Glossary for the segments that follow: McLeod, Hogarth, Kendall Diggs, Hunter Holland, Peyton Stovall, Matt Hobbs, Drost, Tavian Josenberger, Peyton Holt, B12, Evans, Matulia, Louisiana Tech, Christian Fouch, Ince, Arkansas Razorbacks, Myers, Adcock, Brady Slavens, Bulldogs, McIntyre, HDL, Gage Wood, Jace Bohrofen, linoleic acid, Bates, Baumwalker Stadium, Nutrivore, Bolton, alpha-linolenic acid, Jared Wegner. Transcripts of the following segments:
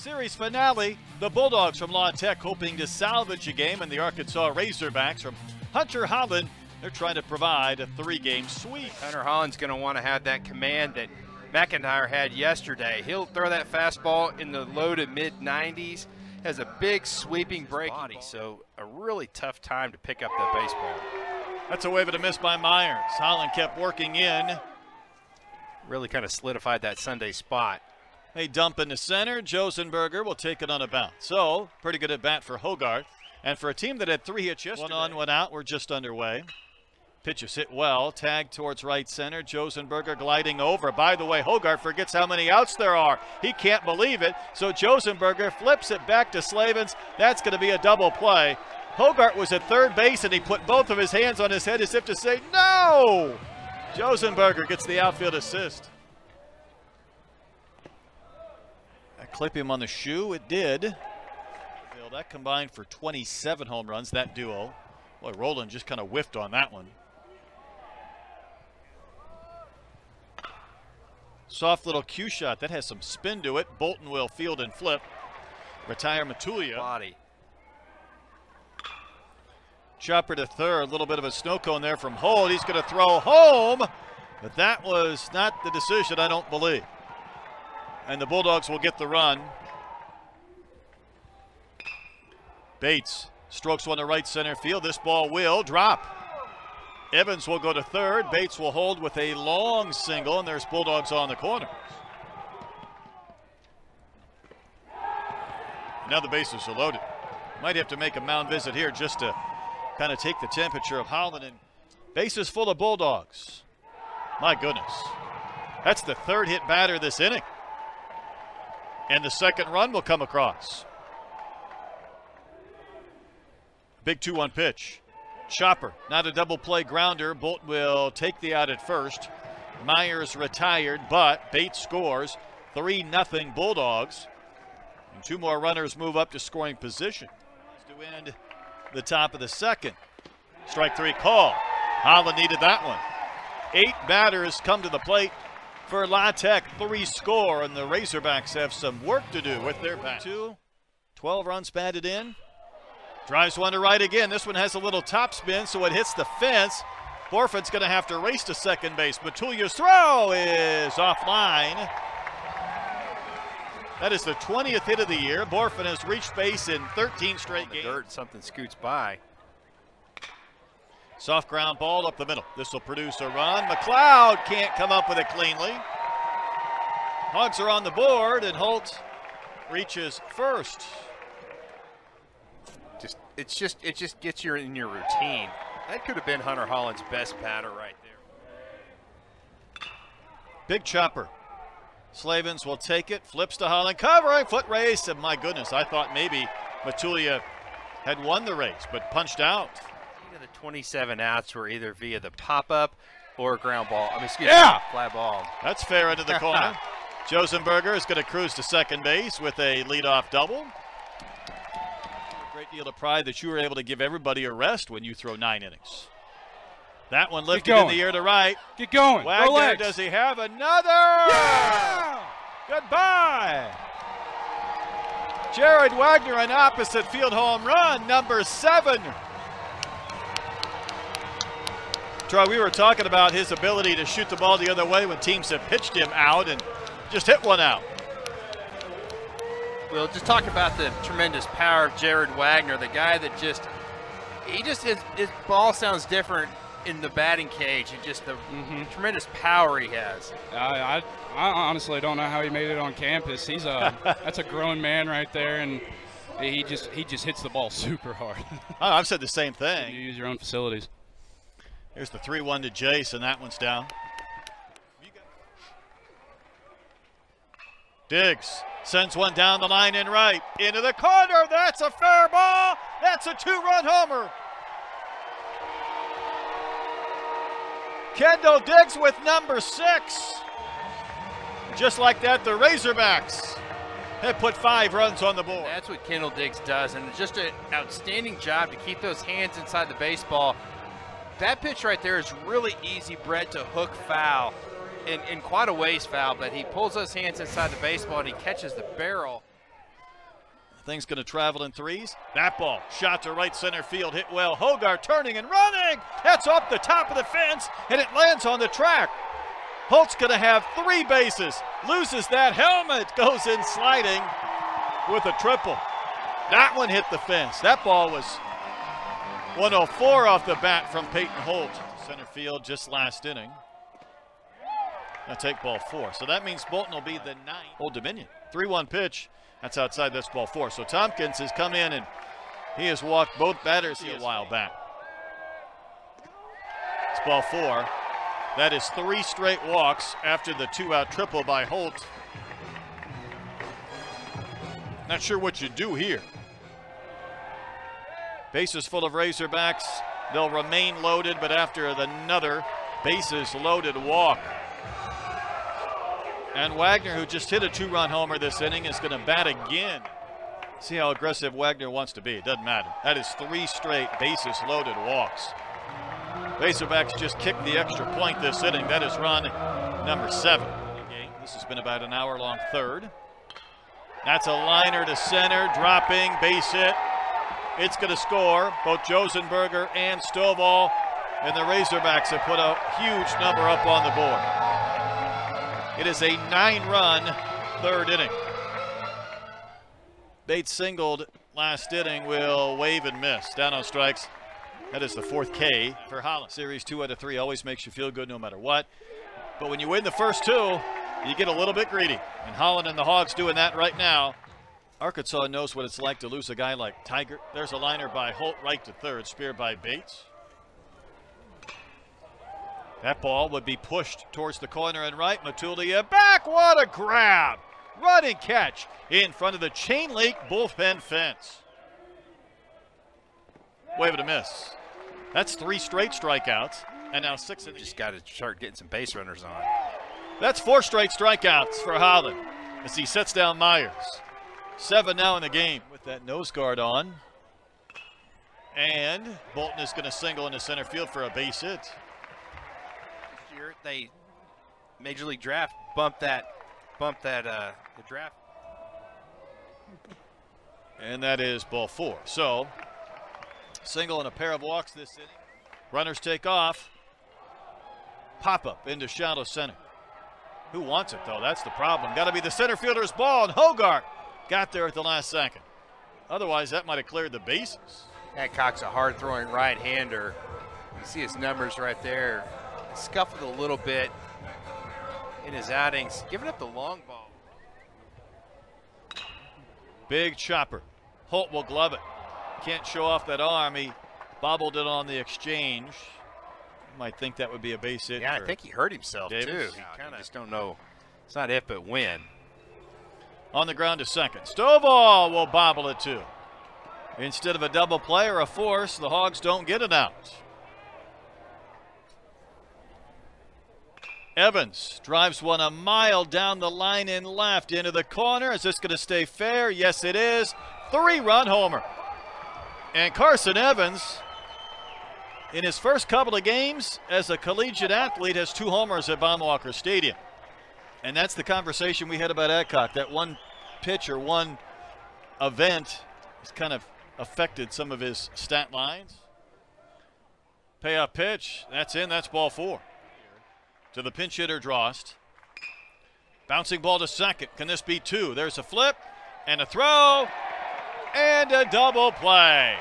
Series finale, the Bulldogs from La Tech hoping to salvage a game, and the Arkansas Razorbacks from Hunter Holland, they're trying to provide a three-game sweep. Hunter Holland's going to want to have that command that McIntyre had yesterday. He'll throw that fastball in the low to mid-90s. Has a big sweeping breaking body, so a really tough time to pick up that baseball. That's a wave and a miss by Myers. Holland kept working in. Really kind of solidified that Sunday spot. They dump in the center. Josenberger will take it on a bounce. So, pretty good at bat for Hogarth. And for a team that had three hits yesterday. One on, one out. We're just underway. Pitch is hit well. Tagged towards right center. Josenberger gliding over. By the way, Hogarth forgets how many outs there are. He can't believe it. So Josenberger flips it back to Slavens. That's going to be a double play. Hogarth was at third base, and he put both of his hands on his head as if to say, no! Josenberger gets the outfield assist. Clip him on the shoe. It did. That combined for 27 home runs, that duo. Boy, Roland just kind of whiffed on that one. Soft little cue shot. That has some spin to it. Bolton will field and flip. Retire Matulia. Body. Chopper to third. A little bit of a snow cone there from Holt. He's going to throw home. But that was not the decision, I don't believe. And the Bulldogs will get the run. Bates strokes one to right center field. This ball will drop. Evans will go to third. Bates will hold with a long single, and there's Bulldogs on the corners. Now the bases are loaded. Might have to make a mound visit here just to kind of take the temperature of Holland. And bases full of Bulldogs. My goodness. That's the third hit batter this inning. And the second run will come across. Big 2-1 pitch. Chopper, not a double play grounder. Bolton will take the out at first. Myers retired, but Bates scores. 3-0 Bulldogs. And two more runners move up to scoring position. To end the top of the second. Strike three call. Holland needed that one. 8 batters come to the plate for La Tech. 3 score, and the Razorbacks have some work to do with their bat. 12 runs batted in. Drives one to right again. This one has a little topspin, so it hits the fence. Bohrfen's going to have to race to second base. Matulia's throw is offline. That is the 20th hit of the year. Bohrofen has reached base in 13 straight games. Dirt, something scoots by. Soft ground ball up the middle. This will produce a run. McLeod can't come up with it cleanly. Hogs are on the board, and Holt reaches first. It just gets you in your routine. That could have been Hunter Holland's best batter right there. Big chopper. Slavens will take it, flips to Holland, covering, foot race, and my goodness, I thought maybe Matulia had won the race, but punched out. The 27 outs were either via the pop-up or ground ball. I mean, excuse me, fly ball. That's fair into the corner. Josenberger is going to cruise to second base with a leadoff double. Great deal of pride that you were able to give everybody a rest when you throw 9 innings. That one lifted in the air to right. Get going. Wagner, does he have another? Yeah! Goodbye. Jared Wegner, an opposite field home run, number 7. Troy, we were talking about his ability to shoot the ball the other way when teams have pitched him out and just hit one out. We'll just talk about the tremendous power of Jared Wegner, the guy that his ball sounds different in the batting cage, and just the tremendous power he has. I honestly don't know how he made it on campus. He's a that's a grown man right there, and he just hits the ball super hard. Oh, I've said the same thing. You use your own facilities. Here's the 3-1 to Jace, and that one's down. Diggs sends one down the line and right. Into the corner. That's a fair ball. That's a 2-run homer. Kendall Diggs with number 6. Just like that, the Razorbacks have put 5 runs on the board. That's what Kendall Diggs does, and just an outstanding job to keep those hands inside the baseball. That pitch right there is really easy, Brett, to hook foul. In quite a ways foul, but he pulls those hands inside the baseball and he catches the barrel. Thing's going to travel in threes. That ball, shot to right center field, hit well. Hogarth turning and running. That's up the top of the fence, and it lands on the track. Holt's going to have three bases. Loses that helmet, goes in sliding with a triple. That one hit the fence. That ball was 104 off the bat from Peyton Holt. Center field just last inning. Now take ball four. So that means Bolton will be the ninth. Old Dominion. 3-1 pitch. That's outside. That's ball four. So Tompkins has come in and he has walked both batters a while back. It's ball four. That is three straight walks after the two-out triple by Holt. Not sure what you do here. Bases full of Razorbacks. They'll remain loaded, but after another bases loaded walk. And Wagner, who just hit a two-run homer this inning, is going to bat again. See how aggressive Wagner wants to be. It doesn't matter. That is three straight bases loaded walks. Razorbacks just kicked the extra point this inning. That is run number 7. This has been about an hour-long third. That's a liner to center, dropping, base hit. It's going to score. Both Josenberger and Stovall, and the Razorbacks have put a huge number up on the board. It is a 9-run third inning. Bates singled last inning, will wave and miss. Down on strikes. That is the 4th K for Holland. Series 2 out of 3 always makes you feel good no matter what. But when you win the first two, you get a little bit greedy. And Holland and the Hogs doing that right now. Arkansas knows what it's like to lose a guy like Tiger. There's a liner by Holt right to third, speared by Bates. That ball would be pushed towards the corner and right. Matulia back, what a grab! Running catch in front of the chain link bullpen fence. Wave it a miss. That's three straight strikeouts, and now 6 in the game. Just got to start getting some base runners on. That's 4 straight strikeouts for Holland as he sets down Myers. 7 now in the game with that nose guard on. And Bolton is going to single into center field for a base hit. Last year, they Major League Draft bumped that the draft. And that is ball 4. So single and a pair of walks this inning. Runners take off. Pop up into shallow center. Who wants it though? That's the problem. Got to be the center fielder's ball, and Hogarth got there at the last second. Otherwise, that might have cleared the bases. Adcock's a hard throwing right-hander. You see his numbers right there. Scuffled a little bit in his outings, giving up the long ball. Big chopper. Holt will glove it. Can't show off that arm. He bobbled it on the exchange. Might think that would be a base hit. Yeah, I think he hurt himself Davis. Too. He kind of just don't know. It's not if but when. On the ground to second. Stovall will bobble it too. Instead of a double play or a force, the Hogs don't get it out. Evans drives one a mile down the line and left into the corner. Is this going to stay fair? Yes, it is. 3-run homer. And Carson Evans, in his first couple of games as a collegiate athlete, has 2 homers at Baumwalker Stadium. And that's the conversation we had about Adcock. That one pitch or one event has kind of affected some of his stat lines. Payoff pitch, that's in, that's ball 4. To the pinch hitter, Drost. Bouncing ball to second. Can this be 2? There's a flip and a throw. And a double play.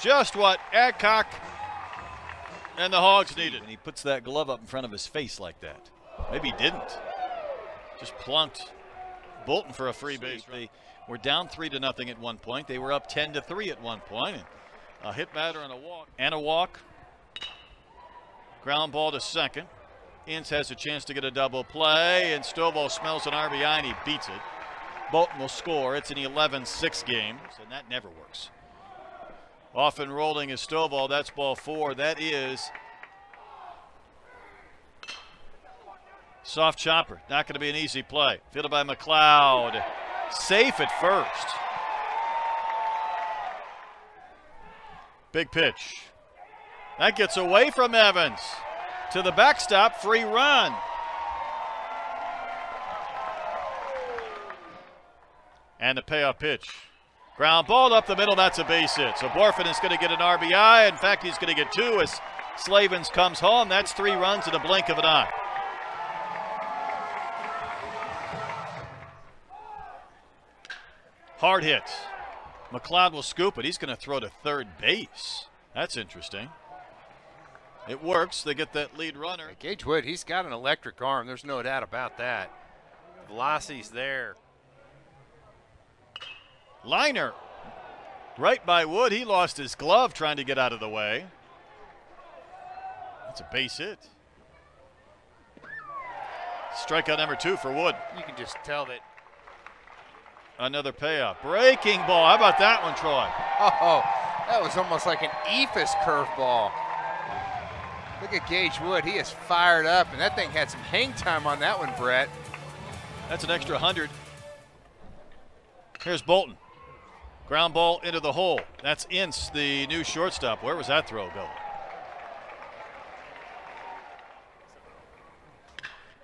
Just what Adcock and the Hogs needed. And he puts that glove up in front of his face like that. Maybe he didn't. Just plunked Bolton for a free base. They were down 3-0 at one point. They were up 10-3 at one point. And a hit batter and a walk. Ground ball to second. Ince has a chance to get a double play. And Stovall smells an RBI and he beats it. Bolton will score. It's an 11-6 game, and that never works. Off and rolling is Stovall. That's ball 4. That is soft chopper. Not going to be an easy play. Fielded by McLeod. Safe at first. Big pitch. That gets away from Evans. To the backstop, free run. And the payoff pitch. Ground ball up the middle, that's a base hit. So Bohrofen is going to get an RBI. In fact, he's going to get two as Slavens comes home. That's 3 runs in a blink of an eye. Hard hit. McLeod will scoop it. He's going to throw to third base. That's interesting. It works. They get that lead runner. Gage Wood, he's got an electric arm. There's no doubt about that. Velocity's there. Liner right by Wood. He lost his glove trying to get out of the way. That's a base hit. Strikeout number 2 for Wood. You can just tell that. Another payoff. Breaking ball. How about that one, Troy? Oh, that was almost like an Ephus curveball. Look at Gage Wood. He is fired up, and that thing had some hang time on that one, Brett. That's an extra 100. Here's Bolton. Ground ball into the hole. That's Ince, the new shortstop. Where was that throw going?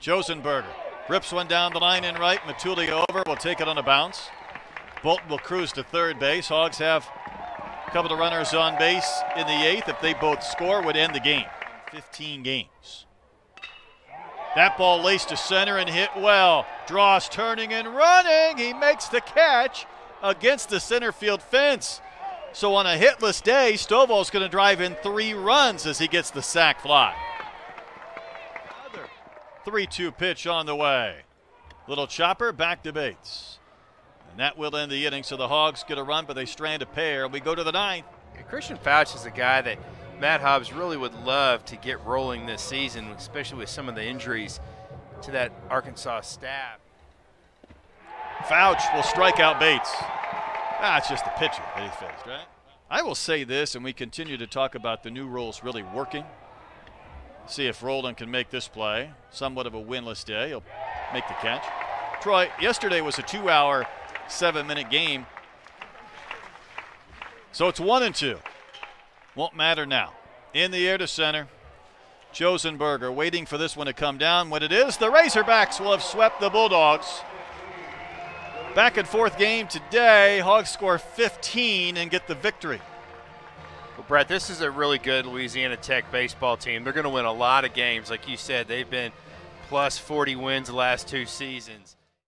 Josenberger rips one down the line in right. Matulia over. Will take it on a bounce. Bolton will cruise to third base. Hogs have a couple of runners on base in the 8th. If they both score, would end the game. 15 games. That ball laced to center and hit well. Drost turning and running. He makes the catch against the center field fence. So on a hitless day, Stovall's going to drive in 3 runs as he gets the sac fly. 3-2 pitch on the way. Little chopper back to Bates. And that will end the inning, so the Hogs get a run, but they strand a pair. We go to the 9th. Yeah, Christian Fouch is a guy that Matt Hobbs really would love to get rolling this season, especially with some of the injuries to that Arkansas staff. Fouch will strike out Bates. It's just the pitcher that he faced, right? I will say this, and we continue to talk about the new rules really working. See if Roland can make this play. Somewhat of a winless day. He'll make the catch. Troy, yesterday was a 2-hour, 7-minute game. So it's 1-2. Won't matter now. In the air to center. Josenberger waiting for this one to come down. When it is, the Razorbacks will have swept the Bulldogs. Back and forth game today. Hogs score 15 and get the victory. Well, Brett, this is a really good Louisiana Tech baseball team. They're going to win a lot of games. Like you said, they've been plus 40 wins the last 2 seasons.